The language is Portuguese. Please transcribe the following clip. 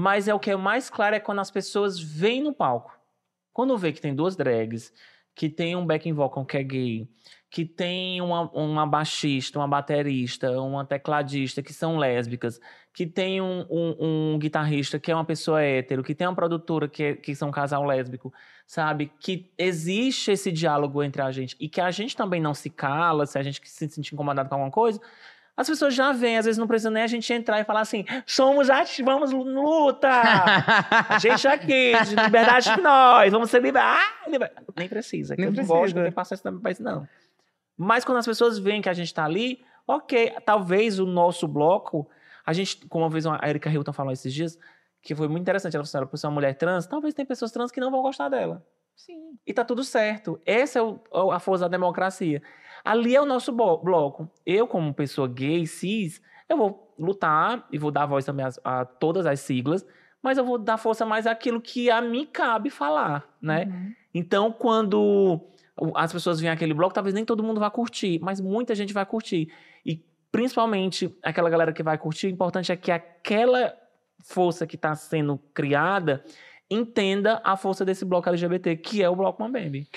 Mas é o que é mais claro é quando as pessoas vêm no palco. Quando vê que tem duas drags, que tem um backing vocal que é gay, que tem uma baixista, uma baterista, uma tecladista que são lésbicas, que tem um guitarrista que é uma pessoa hétero, que tem uma produtora que são um casal lésbico, sabe? Que existe esse diálogo entre a gente e que a gente também não se cala, se a gente se sentir incomodado com alguma coisa, as pessoas já vêm, às vezes não precisa nem a gente entrar e falar assim, vamos luta! A gente aqui, de liberdade de nós, vamos ser liberais! Nem precisa, que nem eu precisa. Não gosto de passar isso também para isso, não. Mas quando as pessoas veem que a gente tá ali, ok, talvez o nosso bloco, a gente, como uma vez a Erika Hilton falou esses dias, que foi muito interessante, ela falou assim, por ser uma mulher trans, talvez tem pessoas trans que não vão gostar dela. Sim. E tá tudo certo. Essa é a força da democracia. Ali é o nosso bloco. Eu, como pessoa gay, cis, eu vou lutar e vou dar voz também a todas as siglas, mas eu vou dar força mais àquilo que a mim cabe falar, né? Uhum. Então, quando as pessoas vêm àquele bloco, talvez nem todo mundo vá curtir, mas muita gente vai curtir. E, principalmente, aquela galera que vai curtir, o importante é que aquela força que está sendo criada entenda a força desse bloco LGBT, que é o Bloco Mambembe.